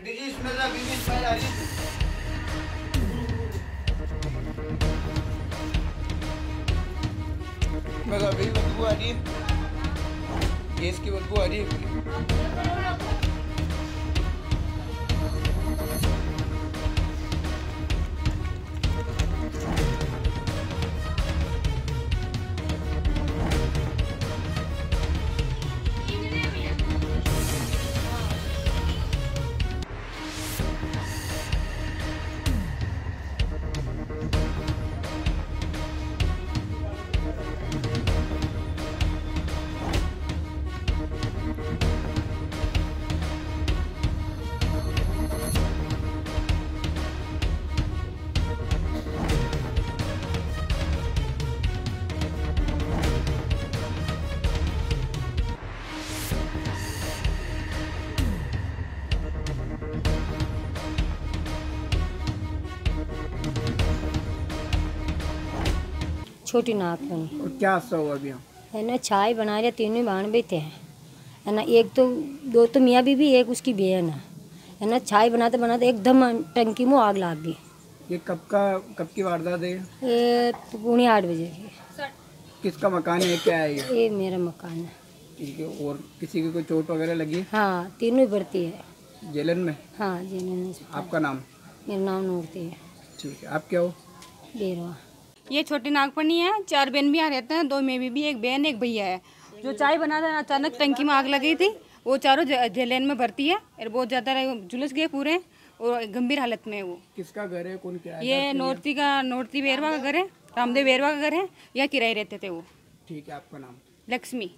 बदबू आ रही है, गैस की बदबू आ रही है। छोटी नात बनी। और क्या हादसा हुआ अभी? है ना, चाय बना रहे तीनों बहन बेटे हैं, है ना, एक तो दो तो मियाँ बीवी, एक उसकी बहन है ना। चाय बनाते बनाते एकदम टंकी में आग लग गई। ये कब की वारदात है? ये 8:15 बजे की। किसका मकान है, क्या है ये? मेरा मकान है। ठीक है, और किसी की कोई चोट वगैरह लगी? हाँ, तीनों भर्ती है जेलन में। हाँ, जेलन में। आपका नाम? मेरा नाम नूरती है। ठीक है, आप क्या हो? बेरवा। ये छोटी नागपनी है, 4 बहन भी यहाँ रहते हैं, 2 में भी, एक बहन एक भैया है। जो चाय बना था अचानक टंकी में आग लगी थी, वो चारों जेलेन में भर्ती है और बहुत ज़्यादा झुलस गए पूरे और गंभीर हालत में है वो। किसका घर है, कौन किराया? ये नोरती का, नोरती बेरवा का घर है, रामदेव बेरवा का घर है, यहाँ किराए रहते थे वो। ठीक है, आपका नाम? लक्ष्मी।